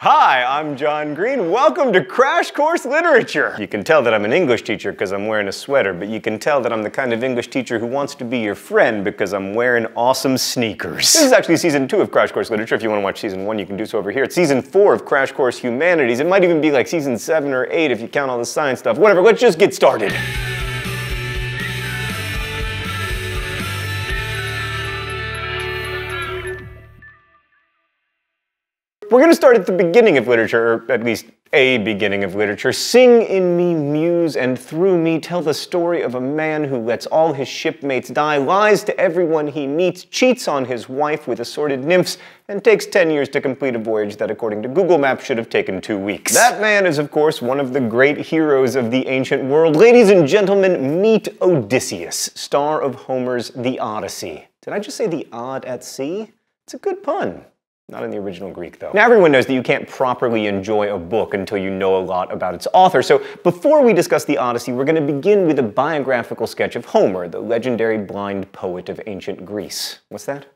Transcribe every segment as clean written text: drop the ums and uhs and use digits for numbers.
Hi, I'm John Green. Welcome to Crash Course Literature. You can tell that I'm an English teacher because I'm wearing a sweater, but you can tell that I'm the kind of English teacher who wants to be your friend because I'm wearing awesome sneakers. This is actually season 2 of Crash Course Literature. If you want to watch season 1, you can do so over here. It's season 4 of Crash Course Humanities. It might even be like season 7 or 8 if you count all the science stuff. Whatever, let's just get started. We're going to start at the beginning of literature, or at least a beginning of literature. Sing in me, muse, and through me tell the story of a man who lets all his shipmates die, lies to everyone he meets, cheats on his wife with assorted nymphs, and takes 10 years to complete a voyage that, according to Google Maps, should have taken 2 weeks. That man is, of course, one of the great heroes of the ancient world. Ladies and gentlemen, meet Odysseus, star of Homer's The Odyssey. Did I just say the odd at sea? It's a good pun. Not in the original Greek, though. Now, everyone knows that you can't properly enjoy a book until you know a lot about its author, so before we discuss the Odyssey, we're going to begin with a biographical sketch of Homer, the legendary blind poet of ancient Greece. What's that?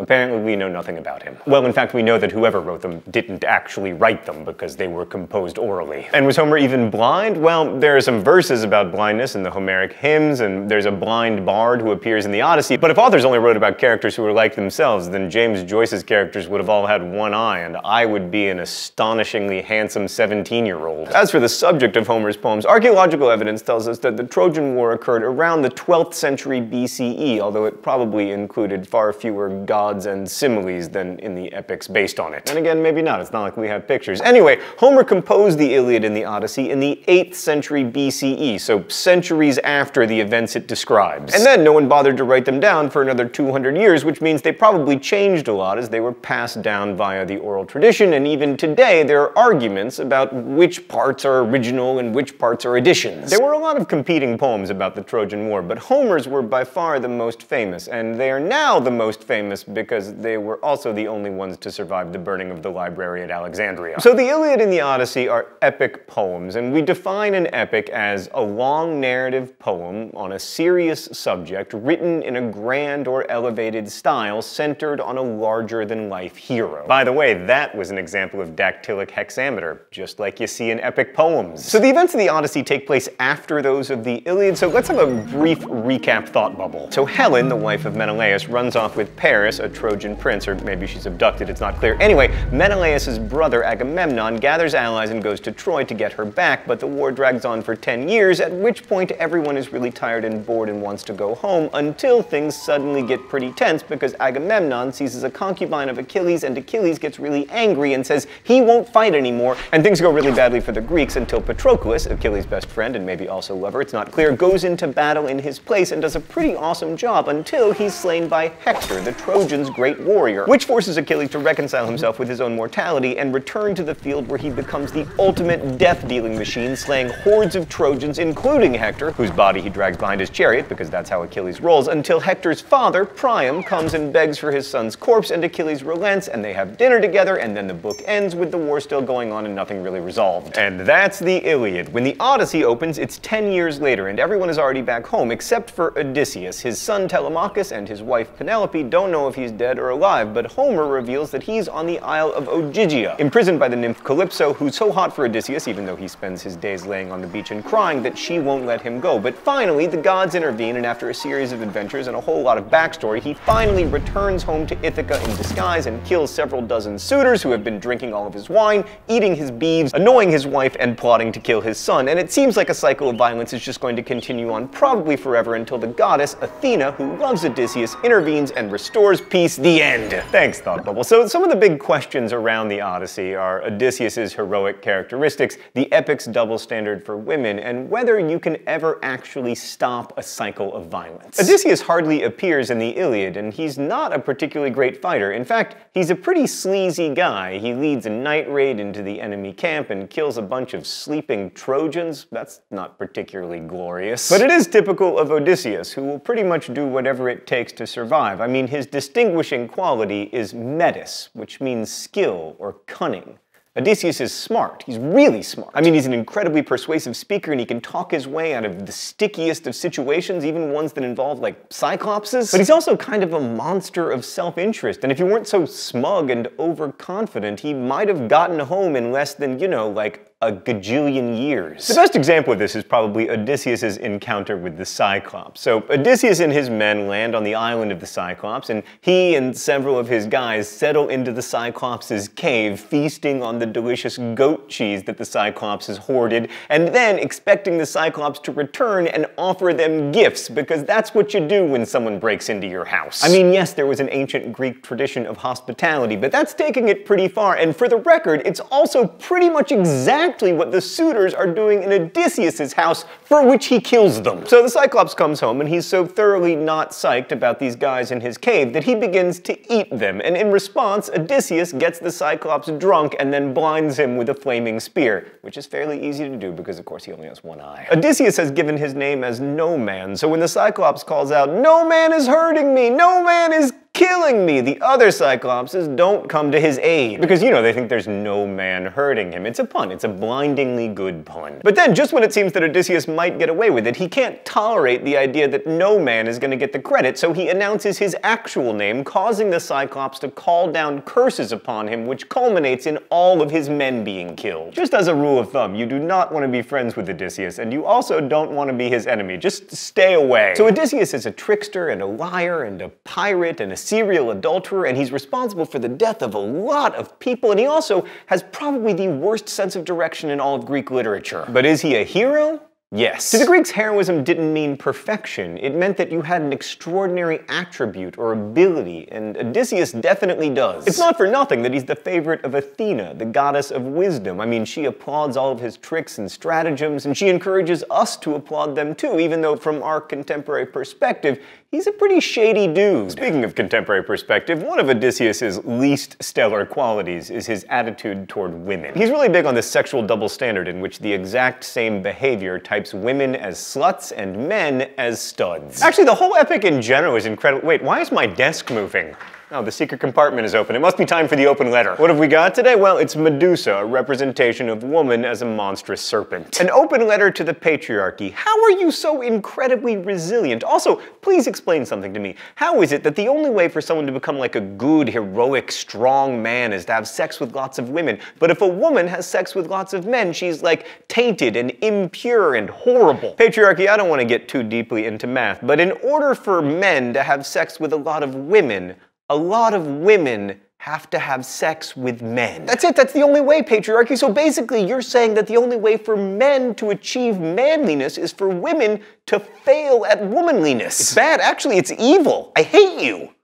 Apparently, we know nothing about him. Well, in fact, we know that whoever wrote them didn't actually write them because they were composed orally. And was Homer even blind? Well, there are some verses about blindness in the Homeric hymns, and there's a blind bard who appears in the Odyssey. But if authors only wrote about characters who were like themselves, then James Joyce's characters would have all had one eye, and I would be an astonishingly handsome 17-year-old. As for the subject of Homer's poems, archaeological evidence tells us that the Trojan War occurred around the 12th century BCE, although it probably included far fewer gods and similes than in the epics based on it. And again, maybe not, it's not like we have pictures. Anyway, Homer composed the Iliad and the Odyssey in the 8th century BCE, so centuries after the events it describes. And then no one bothered to write them down for another 200 years, which means they probably changed a lot as they were passed down via the oral tradition, and even today there are arguments about which parts are original and which parts are additions. There were a lot of competing poems about the Trojan War, but Homer's were by far the most famous, and they are now the most famous because they were also the only ones to survive the burning of the library at Alexandria. So the Iliad and the Odyssey are epic poems, and we define an epic as a long narrative poem on a serious subject written in a grand or elevated style centered on a larger-than-life hero. By the way, that was an example of dactylic hexameter, just like you see in epic poems. So the events of the Odyssey take place after those of the Iliad, so let's have a brief recap thought bubble. So Helen, the wife of Menelaus, runs off with Paris, a Trojan prince, or maybe she's abducted, it's not clear. Anyway, Menelaus' brother Agamemnon gathers allies and goes to Troy to get her back, but the war drags on for 10 years, at which point everyone is really tired and bored and wants to go home, until things suddenly get pretty tense because Agamemnon seizes a concubine of Achilles, and Achilles gets really angry and says he won't fight anymore, and things go really badly for the Greeks until Patroclus, Achilles' best friend and maybe also lover, it's not clear, goes into battle in his place and does a pretty awesome job until he's slain by Hector, the Trojan great warrior, which forces Achilles to reconcile himself with his own mortality and return to the field where he becomes the ultimate death-dealing machine, slaying hordes of Trojans, including Hector, whose body he drags behind his chariot because that's how Achilles rolls, until Hector's father, Priam, comes and begs for his son's corpse, and Achilles relents, and they have dinner together, and then the book ends with the war still going on and nothing really resolved. And that's the Iliad. When the Odyssey opens, it's 10 years later, and everyone is already back home except for Odysseus. His son Telemachus and his wife Penelope don't know if he's dead or alive, but Homer reveals that he's on the Isle of Ogygia, imprisoned by the nymph Calypso, who's so hot for Odysseus, even though he spends his days laying on the beach and crying, that she won't let him go. But finally, the gods intervene, and after a series of adventures and a whole lot of backstory, he finally returns home to Ithaca in disguise and kills several dozen suitors who have been drinking all of his wine, eating his beeves, annoying his wife, and plotting to kill his son. And it seems like a cycle of violence is just going to continue on probably forever until the goddess Athena, who loves Odysseus, intervenes and restores peace, the end. Thanks, Thought Bubble. So some of the big questions around the Odyssey are Odysseus's heroic characteristics, the epic's double standard for women, and whether you can ever actually stop a cycle of violence. Odysseus hardly appears in the Iliad, and he's not a particularly great fighter. In fact, he's a pretty sleazy guy. He leads a night raid into the enemy camp and kills a bunch of sleeping Trojans. That's not particularly glorious. But it is typical of Odysseus, who will pretty much do whatever it takes to survive. I mean, his distinguishing quality is metis, which means skill or cunning. Odysseus is smart. He's really smart. I mean, he's an incredibly persuasive speaker, and he can talk his way out of the stickiest of situations, even ones that involve, like, Cyclopses. But he's also kind of a monster of self-interest, and if he weren't so smug and overconfident, he might have gotten home in less than, you know, like, a gajillion years. The best example of this is probably Odysseus's encounter with the Cyclops. So Odysseus and his men land on the island of the Cyclops, and he and several of his guys settle into the Cyclops's cave, feasting on the delicious goat cheese that the Cyclops has hoarded, and then expecting the Cyclops to return and offer them gifts, because that's what you do when someone breaks into your house. I mean, yes, there was an ancient Greek tradition of hospitality, but that's taking it pretty far, and for the record, it's also pretty much exactly what the suitors are doing in Odysseus's house, for which he kills them. So the Cyclops comes home, and he's so thoroughly not psyched about these guys in his cave that he begins to eat them, and in response, Odysseus gets the Cyclops drunk and then blinds him with a flaming spear, which is fairly easy to do because, of course, he only has one eye. Odysseus has given his name as No Man, so when the Cyclops calls out, "No man is hurting me! No man is killing me!" the other Cyclopses don't come to his aid. Because, you know, they think there's no man hurting him. It's a pun. It's a blindingly good pun. But then, just when it seems that Odysseus might get away with it, he can't tolerate the idea that no man is going to get the credit, so he announces his actual name, causing the Cyclops to call down curses upon him, which culminates in all of his men being killed. Just as a rule of thumb, you do not want to be friends with Odysseus, and you also don't want to be his enemy. Just stay away. So Odysseus is a trickster and a liar and a pirate and a serial adulterer, and he's responsible for the death of a lot of people, and he also has probably the worst sense of direction in all of Greek literature. But is he a hero? Yes. To the Greeks, heroism didn't mean perfection. It meant that you had an extraordinary attribute or ability, and Odysseus definitely does. It's not for nothing that he's the favorite of Athena, the goddess of wisdom. I mean, she applauds all of his tricks and stratagems, and she encourages us to applaud them too, even though from our contemporary perspective, he's a pretty shady dude. Speaking of contemporary perspective, one of Odysseus's least stellar qualities is his attitude toward women. He's really big on the sexual double standard in which the exact same behavior types women as sluts and men as studs. Actually, the whole epic in general is incredible. Wait, why is my desk moving? Oh, the secret compartment is open. It must be time for the open letter. What have we got today? Well, it's Medusa, a representation of woman as a monstrous serpent. An open letter to the patriarchy. How are you so incredibly resilient? Also, please explain something to me. How is it that the only way for someone to become like a good, heroic, strong man is to have sex with lots of women, but if a woman has sex with lots of men, she's like tainted and impure and horrible? Patriarchy, I don't want to get too deeply into math, but in order for men to have sex with a lot of women, a lot of women have to have sex with men. That's it, that's the only way, patriarchy. So basically you're saying that the only way for men to achieve manliness is for women to fail at womanliness. It's bad, actually, it's evil. I hate you.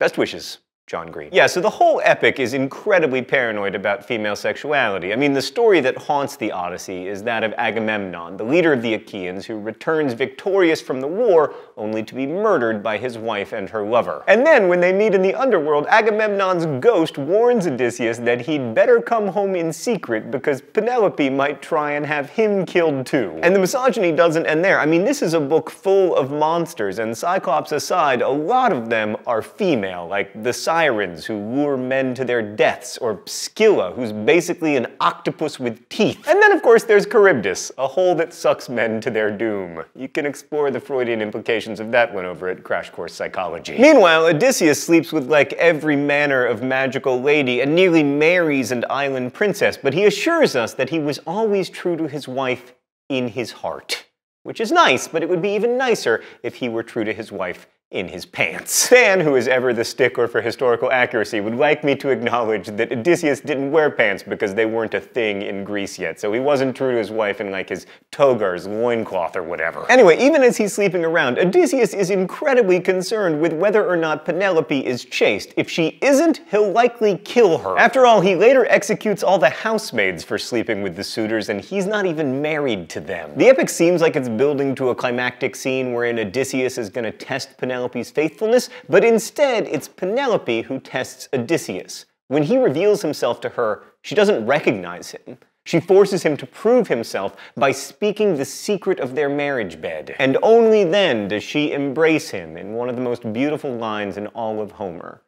Best wishes, John Green. Yeah, so the whole epic is incredibly paranoid about female sexuality. I mean, the story that haunts the Odyssey is that of Agamemnon, the leader of the Achaeans, who returns victorious from the war, only to be murdered by his wife and her lover. And then, when they meet in the underworld, Agamemnon's ghost warns Odysseus that he'd better come home in secret because Penelope might try and have him killed too. And the misogyny doesn't end there. I mean, this is a book full of monsters, and Cyclops aside, a lot of them are female, like the Sirens, who lure men to their deaths, or Scylla, who's basically an octopus with teeth. And then, of course, there's Charybdis, a hole that sucks men to their doom. You can explore the Freudian implications of that one over at Crash Course Psychology. Meanwhile, Odysseus sleeps with, like, every manner of magical lady and nearly marries an island princess, but he assures us that he was always true to his wife in his heart. Which is nice, but it would be even nicer if he were true to his wife in his pants. Stan, who is ever the stickler for historical accuracy, would like me to acknowledge that Odysseus didn't wear pants because they weren't a thing in Greece yet, so he wasn't true to his wife in, like, his toga or his loincloth or whatever. Anyway, even as he's sleeping around, Odysseus is incredibly concerned with whether or not Penelope is chaste. If she isn't, he'll likely kill her. After all, he later executes all the housemaids for sleeping with the suitors, and he's not even married to them. The epic seems like it's building to a climactic scene wherein Odysseus is going to test Penelope's faithfulness, but instead it's Penelope who tests Odysseus. When he reveals himself to her, she doesn't recognize him. She forces him to prove himself by speaking the secret of their marriage bed. And only then does she embrace him in one of the most beautiful lines in all of Homer.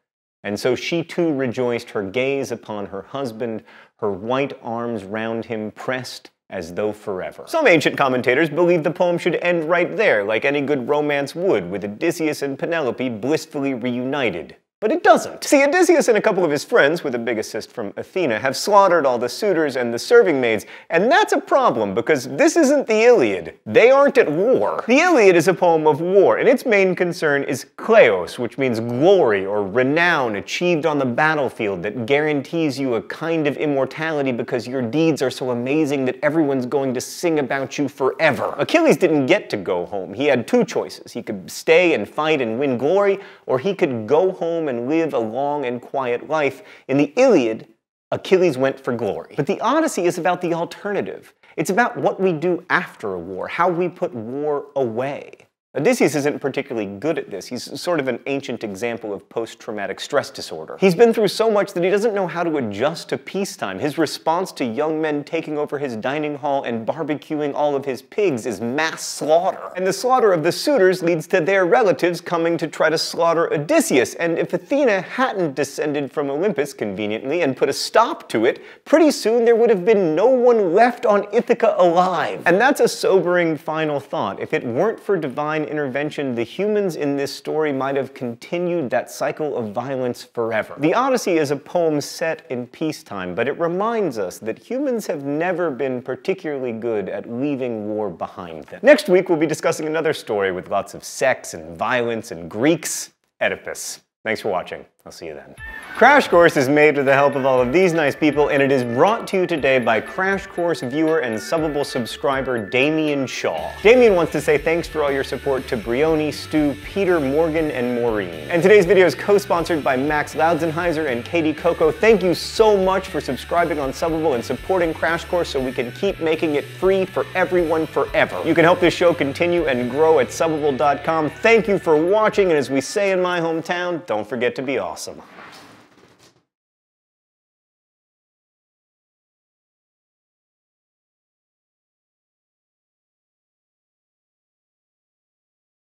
And so she too rejoiced her gaze upon her husband, her white arms round him pressed as though forever. Some ancient commentators believe the poem should end right there, like any good romance would, with Odysseus and Penelope blissfully reunited. But it doesn't. See, Odysseus and a couple of his friends, with a big assist from Athena, have slaughtered all the suitors and the serving maids, and that's a problem because this isn't the Iliad. They aren't at war. The Iliad is a poem of war, and its main concern is kleos, which means glory or renown achieved on the battlefield that guarantees you a kind of immortality because your deeds are so amazing that everyone's going to sing about you forever. Achilles didn't get to go home. He had two choices. He could stay and fight and win glory, or he could go home and live a long and quiet life. In the Iliad, Achilles went for glory. But the Odyssey is about the alternative. It's about what we do after a war, how we put war away. Odysseus isn't particularly good at this. He's sort of an ancient example of post-traumatic stress disorder. He's been through so much that he doesn't know how to adjust to peacetime. His response to young men taking over his dining hall and barbecuing all of his pigs is mass slaughter. And the slaughter of the suitors leads to their relatives coming to try to slaughter Odysseus. And if Athena hadn't descended from Olympus conveniently and put a stop to it, pretty soon there would have been no one left on Ithaca alive. And that's a sobering final thought. If it weren't for divine intervention, the humans in this story might have continued that cycle of violence forever. The Odyssey is a poem set in peacetime, but it reminds us that humans have never been particularly good at leaving war behind them. Next week, we'll be discussing another story with lots of sex and violence and Greeks, Oedipus. Thanks for watching. I'll see you then. Crash Course is made with the help of all of these nice people, and it is brought to you today by Crash Course viewer and Subbable subscriber Damien Shaw. Damien wants to say thanks for all your support to Brioni, Stu, Peter, Morgan, and Maureen. And today's video is co-sponsored by Max Loudzenheiser and Katie Coco. Thank you so much for subscribing on Subbable and supporting Crash Course so we can keep making it free for everyone forever. You can help this show continue and grow at Subbable.com. Thank you for watching, and as we say in my hometown, don't forget to be awesome.